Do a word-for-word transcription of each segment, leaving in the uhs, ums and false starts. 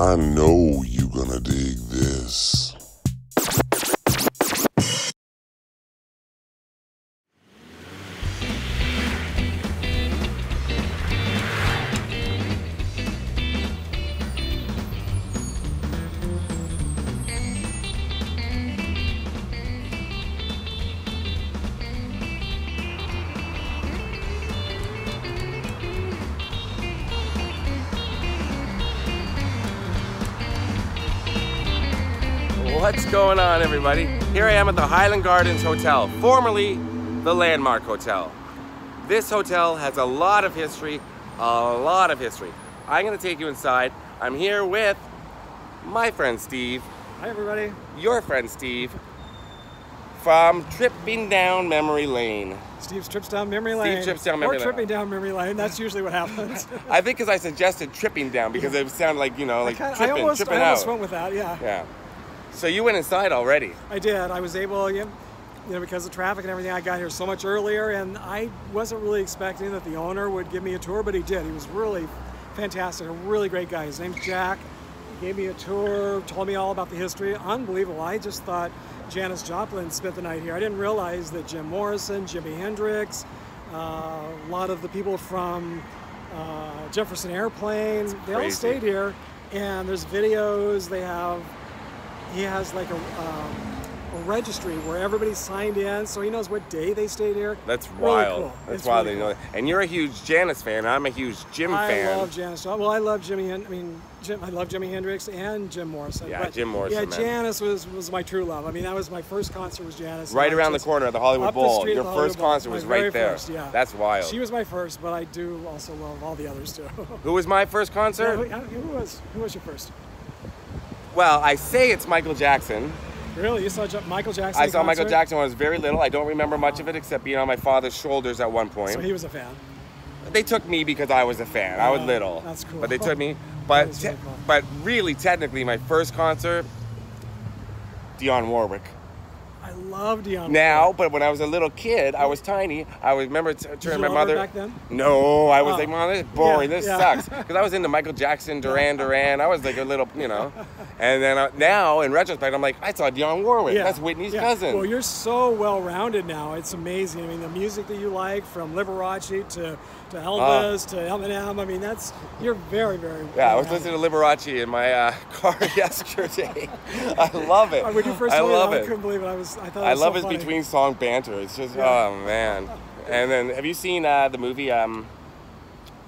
I know you gonna dig this. What's going on, everybody? Here I am at the Highland Gardens Hotel, formerly the Landmark Hotel. This hotel has a lot of history, a lot of history. I'm gonna take you inside. I'm here with my friend Steve. Hi, everybody. Your friend Steve from Tripping Down Memory Lane. Steve's Trips Down Memory Lane. Steve's Trips Down Memory Lane. Or Tripping Down Memory Lane. That's usually what happens. I think because I suggested tripping down because it sounded like, you know, like I kinda, tripping, I almost, tripping I almost out. went with that, yeah. Yeah. So you went inside already? I did. I was able, you know, because of traffic and everything, I got here so much earlier, and I wasn't really expecting that the owner would give me a tour, but he did. He was really fantastic, a really great guy. His name's Jack. He gave me a tour, told me all about the history. Unbelievable. I just thought Janis Joplin spent the night here. I didn't realize that Jim Morrison, Jimi Hendrix, uh, a lot of the people from uh, Jefferson Airplane, they all stayed here, and there's videos. They have... He has like a, um, a registry where everybody signed in, so he knows what day they stayed here. That's really wild. Cool. That's it's wild. Really cool. And you're a huge Janis fan. I'm a huge Jim I fan. I love Janis. Well, I love Jimmy. I mean, Jim, I love Jimi Hendrix and Jim Morrison. Yeah, but Jim Morrison. Yeah, man. Janis was was my true love. I mean, that was my first concert was Janis. Right around the corner at the Hollywood Bowl. Your first concert was right there. First, yeah. That's wild. She was my first, but I do also love all the others too. Who was my first concert? Yeah, who, who was who was your first? Well, I say it's Michael Jackson. Really? You saw Michael Jackson? I saw concert? Michael Jackson when I was very little. I don't remember much of it except being on my father's shoulders at one point. So he was a fan? They took me because I was a fan. Uh, I was little. That's cool. But they took me. But really cool. But really, technically, my first concert, Dionne Warwick. I love Dionne. Now, but when I was a little kid, I was tiny. I was, remember t turning Did you my love mother. Her back then? No, I was oh. like, Mom, this is boring. Yeah, this yeah. sucks. Because I was into Michael Jackson, Duran Duran. I was like a little, you know. And then I, now, in retrospect, I'm like, I saw Dionne Warwick. Yeah. That's Whitney's yeah. cousin. Well, you're so well rounded now. It's amazing. I mean, the music that you like, from Liberace to to Elvis uh, to Eminem. I mean, that's you're very, very. Yeah, I was listening to Liberace in my uh, car yesterday. I love it. When you first I love it. I couldn't believe it. I was. I, I love so his between song banter. It's just, yeah. oh man. And then, have you seen uh, the movie um,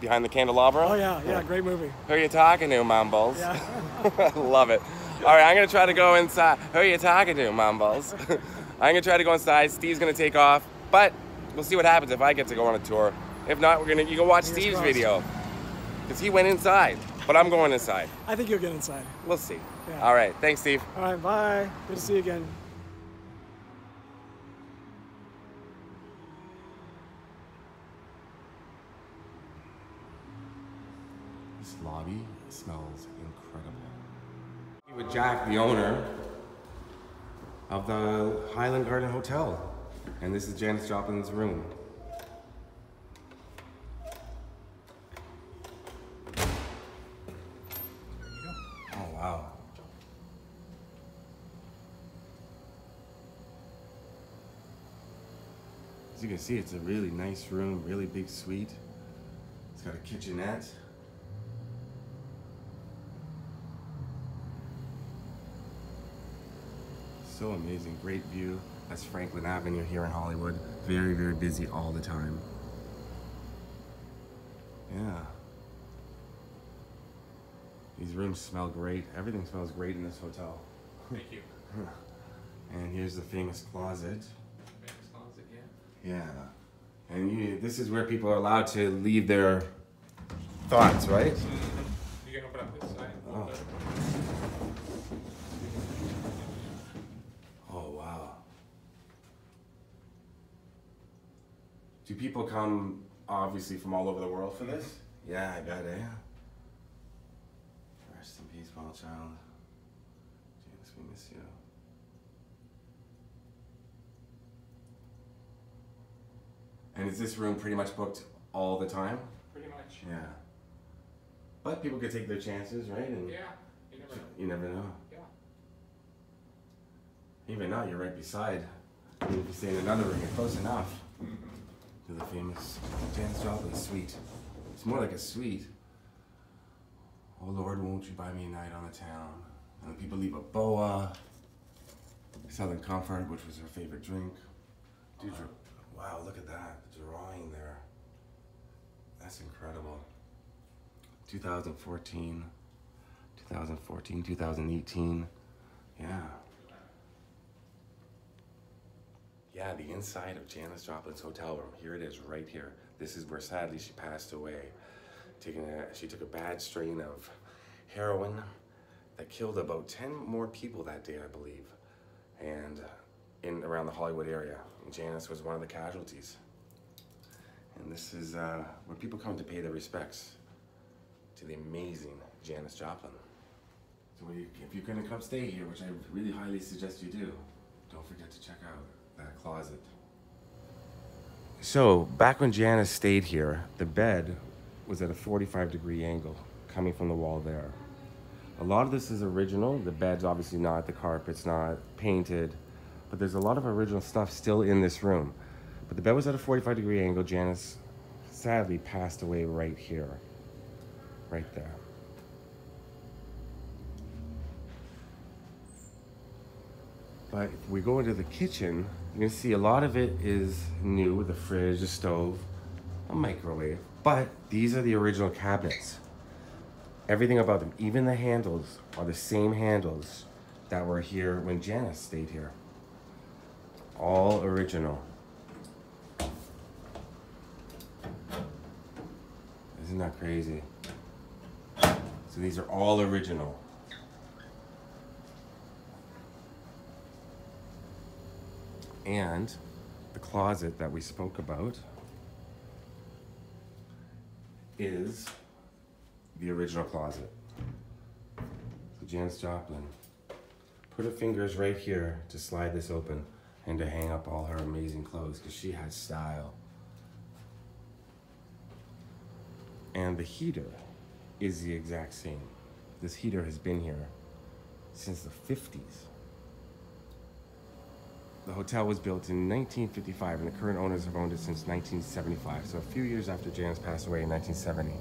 Behind the Candelabra? Oh yeah, yeah, great movie. Who are you talking to, Mumbles? Yeah. I love it. All right, I'm gonna try to go inside. Who are you talking to, Mumbles? I'm gonna try to go inside. Steve's gonna take off, but we'll see what happens if I get to go on a tour. If not, we're gonna you can watch Here's Steve's crossed. video because he went inside, but I'm going inside. I think you'll get inside. We'll see. Yeah. All right, thanks, Steve. All right, bye. Good to see you again. This lobby smells incredible. With Jack, the owner of the Highland Garden Hotel. And this is Janis Joplin's room. Oh, wow. As you can see, it's a really nice room, really big suite. It's got a kitchenette. So amazing, great view. That's Franklin Avenue here in Hollywood. Very, very busy all the time. Yeah. These rooms smell great. Everything smells great in this hotel. Thank you. And here's the famous closet. Famous closet, yeah. Yeah. And you, this is where people are allowed to leave their thoughts, right? You can open up this side. Oh. Do people come, obviously, from all over the world for this? Yeah, I got it, yeah. Rest in peace, Paul Child. Janis, we miss you. And is this room pretty much booked all the time? Pretty much. Yeah. But people could take their chances, right? And yeah. you never know. Yeah. Even now, you're right beside. If you stay in another room, you're close enough to the famous Janis Joplin suite. It's more like a suite. Oh Lord, won't you buy me a night on the town? And the people leave a boa. Southern Comfort, which was her favorite drink. Dude, uh, wow, look at that drawing there. That's incredible. twenty fourteen, twenty fourteen, twenty eighteen. Yeah. Yeah, the inside of Janis Joplin's hotel room. Here it is, right here. This is where sadly she passed away. Taking a, she took a bad strain of heroin that killed about ten more people that day, I believe. And in around the Hollywood area. And Janis was one of the casualties. And this is uh, where people come to pay their respects to the amazing Janis Joplin. So what you, if you're gonna come stay here, which I really highly suggest you do, don't forget to check out that closet. So back when Janis stayed here, the bed was at a forty-five degree angle coming from the wall there. A lot of this is original. The bed's obviously not, the carpet's not painted, but there's a lot of original stuff still in this room. But the bed was at a forty-five degree angle. Janis sadly passed away right here, right there. But if we go into the kitchen, you're gonna see a lot of it is new, with a fridge, a stove, a microwave. But these are the original cabinets. Everything about them, even the handles, are the same handles that were here when Janis stayed here. All original. Isn't that crazy? So these are all original. And the closet that we spoke about is the original closet. So Janis Joplin put her fingers right here to slide this open and to hang up all her amazing clothes, because she had style. And the heater is the exact same. This heater has been here since the fifties. The hotel was built in nineteen fifty-five, and the current owners have owned it since nineteen seventy-five, so a few years after Janis passed away in nineteen seventy.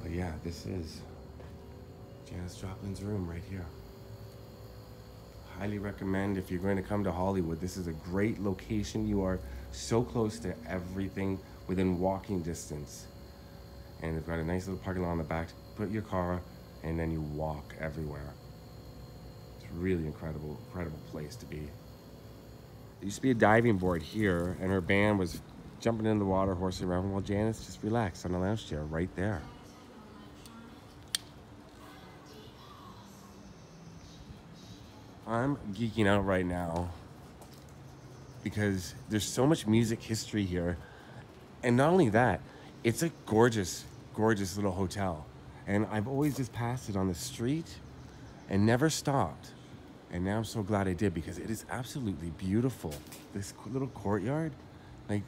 But yeah, this is Janis Joplin's room right here. Highly recommend if you're going to come to Hollywood. This is a great location. You are so close to everything within walking distance. And they've got a nice little parking lot on the back. Put your car and then you walk everywhere. It's a really incredible, incredible place to be. There used to be a diving board here, and her band was jumping in the water, horsing around, while Janis just relaxed on a lounge chair right there. I'm geeking out right now because there's so much music history here. And not only that, it's a gorgeous, gorgeous little hotel. And I've always just passed it on the street and never stopped. And now I'm so glad I did, because it is absolutely beautiful. This little courtyard, like,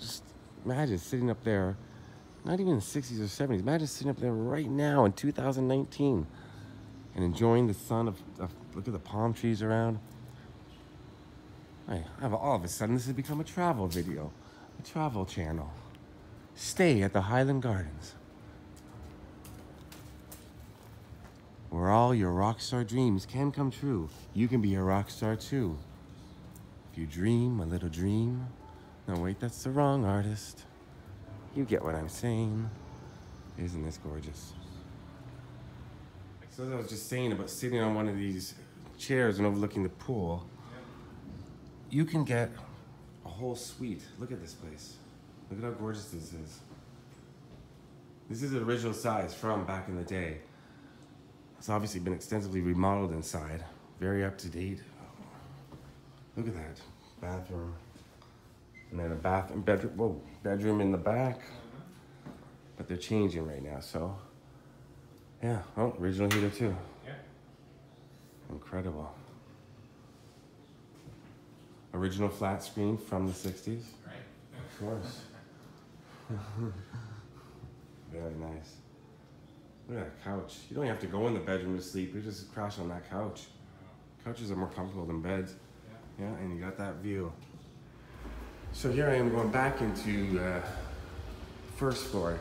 just imagine sitting up there, not even in the sixties or seventies, imagine sitting up there right now in two thousand nineteen. And enjoying the sun of, of, look at the palm trees around. I have, all of a sudden, this has become a travel video, a travel channel. Stay at the Highland Gardens, where all your rock star dreams can come true. You can be a rock star too. If you dream a little dream. No, wait, that's the wrong artist. You get what I'm saying. Isn't this gorgeous? So as I was just saying about sitting on one of these chairs and overlooking the pool, you can get a whole suite. Look at this place. Look at how gorgeous this is. This is the original size from back in the day. It's obviously been extensively remodeled inside. Very up to date. Look at that bathroom. And then a bath and bedroom, whoa, bedroom in the back. But they're changing right now, so. Yeah, oh, original heater too. Yeah. Incredible. Original flat screen from the sixties. Right. Of course. Very nice. Look at that couch. You don't even have to go in the bedroom to sleep. You just crash on that couch. Couches are more comfortable than beds. Yeah, yeah, and you got that view. So here I am going back into uh, the first floor.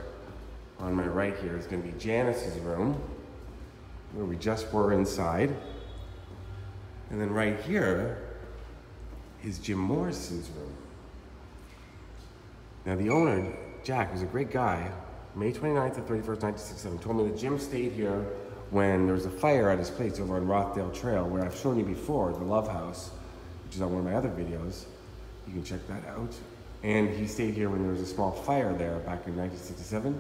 On my right here is going to be Janis's room, where we just were inside. And then right here is Jim Morrison's room. Now the owner, Jack, was a great guy. May twenty-ninth to thirty-first, nineteen sixty-seven, told me that Jim stayed here when there was a fire at his place over on Rothdale Trail, where I've shown you before, the Love House, which is on one of my other videos. You can check that out. And he stayed here when there was a small fire there back in nineteen sixty-seven.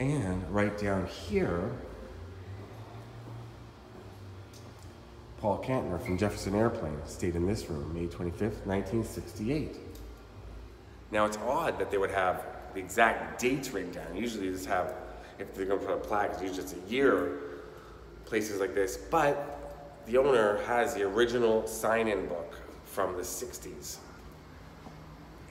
And right down here, Paul Kantner from Jefferson Airplane stayed in this room, May twenty-fifth, nineteen sixty-eight. Now it's odd that they would have the exact dates written down. Usually they just have, if they're gonna put a plaque, it's usually just a year, places like this. But the owner has the original sign-in book from the sixties.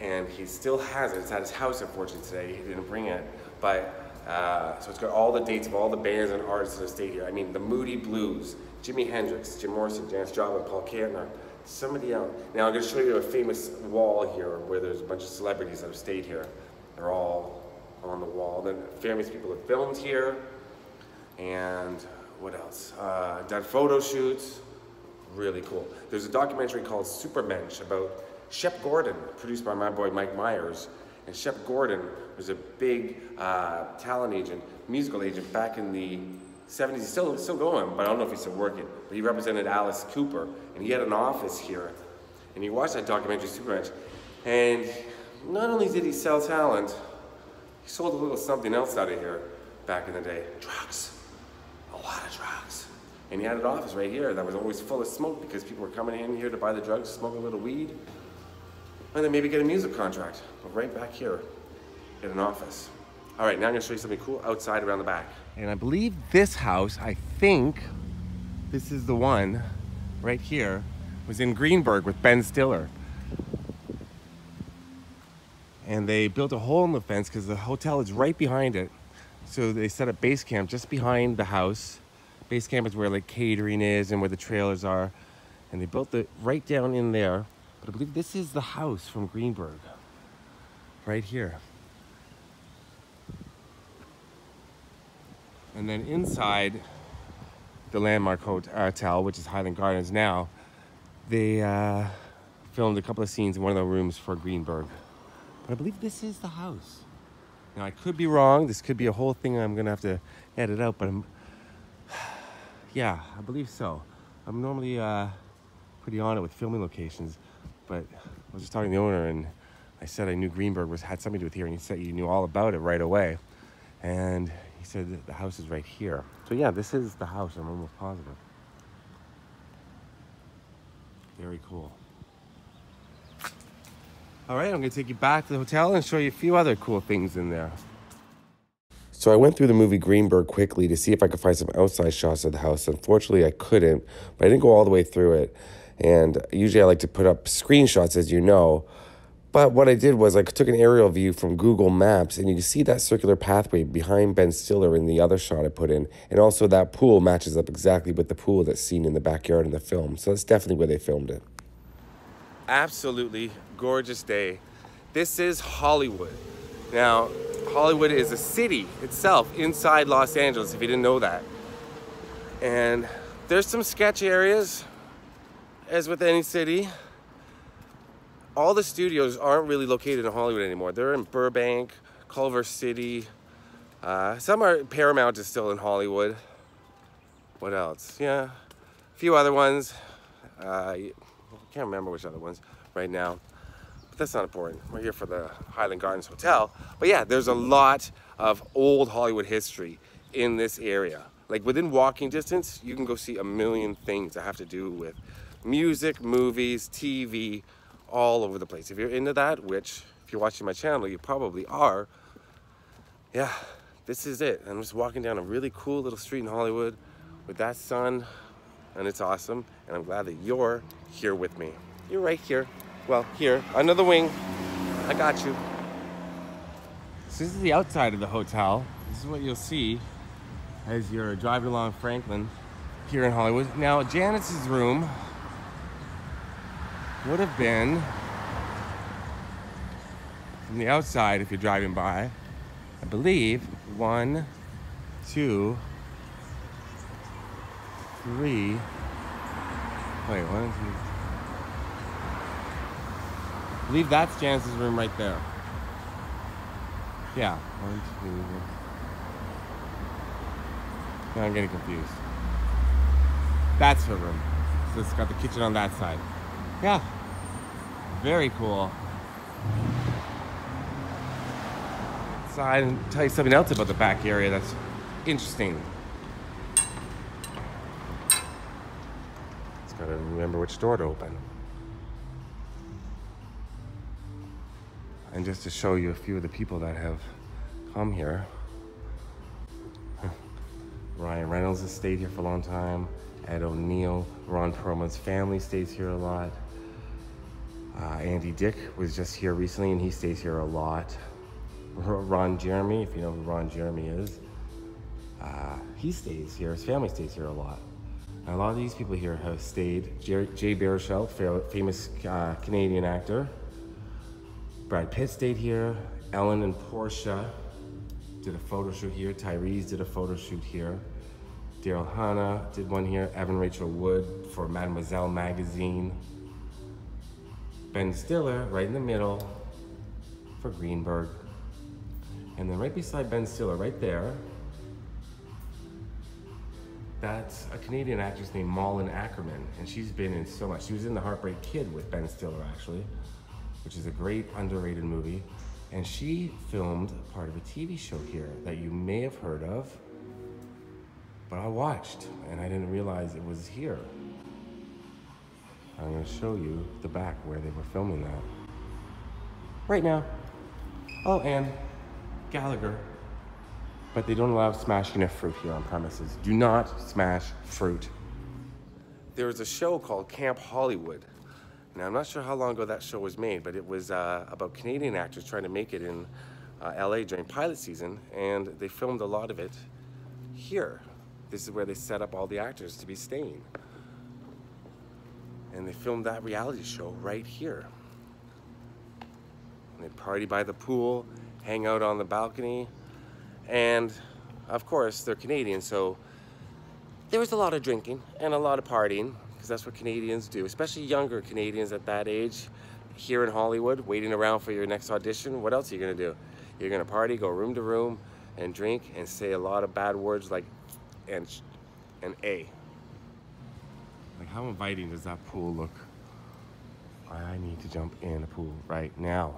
And he still has it. It's at his house, unfortunately, today. He didn't bring it. But, uh, so it's got all the dates of all the bands and artists that have stayed here. I mean, the Moody Blues, Jimi Hendrix, Jim Morrison, Janis Joplin, Paul Kantner, somebody else. Now I'm gonna show you a famous wall here where there's a bunch of celebrities that have stayed here. They're all on the wall. Then famous people have filmed here. And what else? Uh, done photo shoots. Really cool. There's a documentary called Supermensch about Shep Gordon, produced by my boy Mike Myers. And Shep Gordon was a big uh, talent agent, musical agent back in the seventies. He's still, still going, but I don't know if he's still working. But he represented Alice Cooper, and he had an office here. And you watch that documentary, Supermensch. And not only did he sell talent, he sold a little something else out of here back in the day. Drugs, a lot of drugs. And he had an office right here that was always full of smoke because people were coming in here to buy the drugs, smoke a little weed, and then maybe get a music contract. But right back here in an office. All right, now I'm gonna show you something cool outside around the back. And I believe this house, I think this is the one right here, was in Greenberg with Ben Stiller. And they built a hole in the fence because the hotel is right behind it. So they set up base camp just behind the house. Base camp is where like catering is and where the trailers are. And they built it right down in there. But I believe this is the house from Greenberg, right here. And then inside the Landmark Hotel, which is Highland Gardens now, they uh, filmed a couple of scenes in one of the rooms for Greenberg. But I believe this is the house. Now I could be wrong. This could be a whole thing I'm gonna have to edit out, but I'm, yeah, I believe so. I'm normally uh, pretty on it with filming locations, but I was just talking to the owner and I said I knew Greenberg was had something to do with here, and he said you knew all about it right away. And he said that the house is right here. So yeah, this is the house, I'm almost positive. Very cool. All right, I'm gonna take you back to the hotel and show you a few other cool things in there. So I went through the movie Greenberg quickly to see if I could find some outside shots of the house. Unfortunately, I couldn't, but I didn't go all the way through it. And usually I like to put up screenshots, as you know. But what I did was I took an aerial view from Google Maps, and you can see that circular pathway behind Ben Stiller in the other shot I put in. And also that pool matches up exactly with the pool that's seen in the backyard in the film. So that's definitely where they filmed it. Absolutely gorgeous day. This is Hollywood. Now, Hollywood is a city itself inside Los Angeles, if you didn't know that. And there's some sketchy areas, as with any city. All the studios aren't really located in Hollywood anymore. They're in Burbank, Culver City. Uh, some are, Paramount is still in Hollywood. What else? Yeah, a few other ones. Uh, I can't remember which other ones right now, but that's not important. We're here for the Highland Gardens Hotel. But yeah, there's a lot of old Hollywood history in this area. Like within walking distance, you can go see a million things that have to do with music, movies, T V, all over the place. If you're into that, which if you're watching my channel, you probably are. Yeah, this is it. I'm just walking down a really cool little street in Hollywood with that sun. And it's awesome, and I'm glad that you're here with me. You're right here. Well, here, under the wing. I got you. So this is the outside of the hotel. This is what you'll see as you're driving along Franklin here in Hollywood. Now, Janis's room would have been from the outside if you're driving by, I believe, one, two, three, wait, one, two. I believe that's Janis's room right there. Yeah, one, two, three. Now I'm getting confused. That's her room. So it's got the kitchen on that side. Yeah, very cool. So I can tell you something else about the back area that's interesting. Just gotta remember which door to open. And just to show you a few of the people that have come here. Ryan Reynolds has stayed here for a long time. Ed O'Neill, Ron Perlman's family stays here a lot. Uh, Andy Dick was just here recently and he stays here a lot. Ron Jeremy, if you know who Ron Jeremy is, uh, he stays here, his family stays here a lot. And a lot of these people here have stayed. Jay, Jay Baruchel, famous uh, Canadian actor. Brad Pitt stayed here. Ellen and Portia did a photo shoot here. Tyrese did a photo shoot here. Daryl Hannah did one here. Evan Rachel Wood for Mademoiselle magazine. Ben Stiller, right in the middle, for Greenberg. And then right beside Ben Stiller, right there, that's a Canadian actress named Malin Ackerman, and she's been in so much. She was in The Heartbreak Kid with Ben Stiller, actually, which is a great underrated movie. And she filmed part of a T V show here that you may have heard of, but I watched, and I didn't realize it was here. I'm gonna show you the back where they were filming that right now. Oh, and Gallagher, but they don't allow smashing of fruit here on premises. Do not smash fruit. There was a show called Camp Hollywood. Now, I'm not sure how long ago that show was made, but it was uh, about Canadian actors trying to make it in uh, L A during pilot season, and they filmed a lot of it here. This is where they set up all the actors to be staying. And they filmed that reality show right here. And they party by the pool, hang out on the balcony, and of course they're Canadian, so there was a lot of drinking and a lot of partying, because that's what Canadians do, especially younger Canadians at that age here in Hollywood, waiting around for your next audition. What else are you gonna do? You're gonna party, go room to room and drink and say a lot of bad words like and and a like how inviting does that pool look? I need to jump in a pool right now.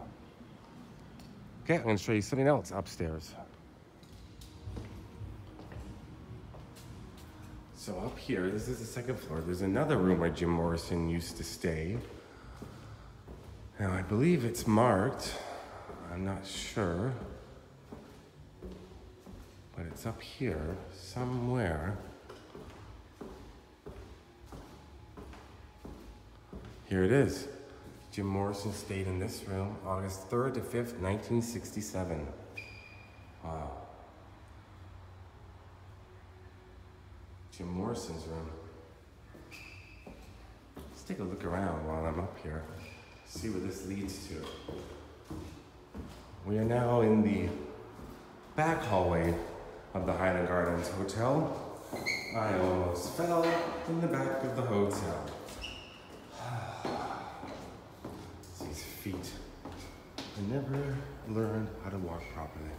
Okay, I'm gonna show you something else upstairs. So up here, this is the second floor. There's another room where Jim Morrison used to stay. Now, I believe it's marked. I'm not sure. But it's up here somewhere. Here it is. Jim Morrison stayed in this room August third to fifth, nineteen sixty-seven. Wow. Jim Morrison's room. Let's take a look around while I'm up here. See what this leads to. We are now in the back hallway of the Highland Gardens Hotel. I almost fell in the back of the hotel. Feet. I never learned how to walk properly.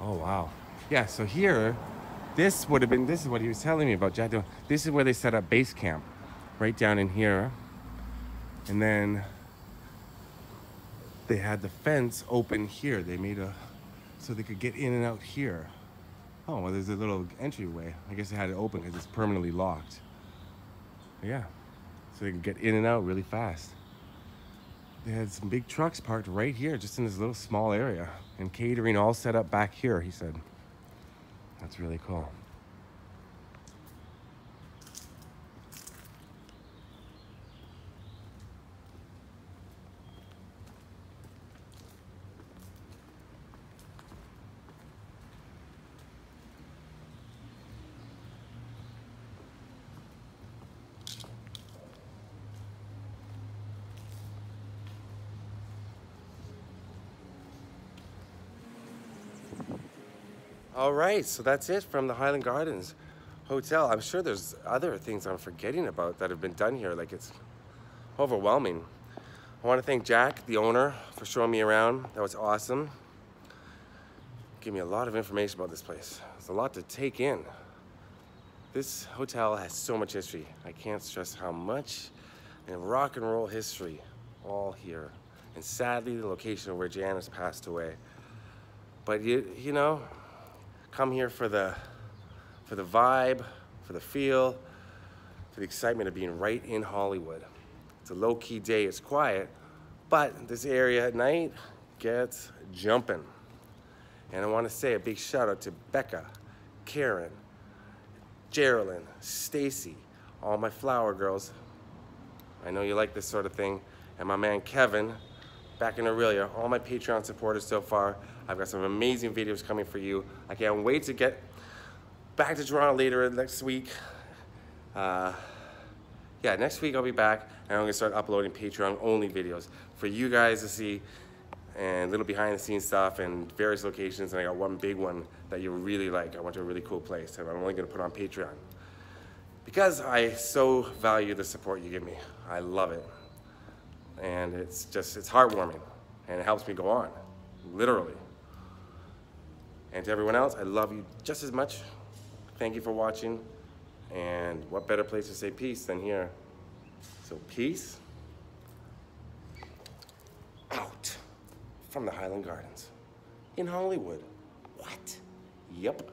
Oh, wow. Yeah, so here, this would have been, this is what he was telling me about, Jack. This is where they set up base camp, right down in here. And then they had the fence open here. They made a, so they could get in and out here. Oh, well, there's a little entryway. I guess they had it open because it's permanently locked. But yeah. So they can get in and out really fast. They had some big trucks parked right here, just in this little small area, and catering all set up back here, he said. That's really cool. All right, so that's it from the Highland Gardens Hotel. I'm sure there's other things I'm forgetting about that have been done here. Like, it's overwhelming. I want to thank Jack, the owner, for showing me around. That was awesome. Gave me a lot of information about this place. There's a lot to take in. This hotel has so much history. I can't stress how much. And rock and roll history, all here. And sadly, the location of where Janis passed away. But you, you know, come here for the, for the vibe, for the feel, for the excitement of being right in Hollywood. It's a low-key day, it's quiet, but this area at night gets jumping. And I wanna say a big shout out to Becca, Karen, Geraldine, Stacy, all my flower girls. I know you like this sort of thing. And my man, Kevin, back in Aurelia, all my Patreon supporters so far. I've got some amazing videos coming for you. I can't wait to get back to Toronto later next week. Uh, yeah, next week I'll be back and I'm gonna start uploading Patreon only videos for you guys to see, and little behind the scenes stuff and various locations. And I got one big one that you really like. I went to a really cool place and I'm only gonna put on Patreon because I so value the support you give me. I love it. And it's just, it's heartwarming and it helps me go on, literally. And to everyone else, I love you just as much. Thank you for watching. And what better place to say peace than here? So peace out from the Highland Gardens in Hollywood. What? Yep.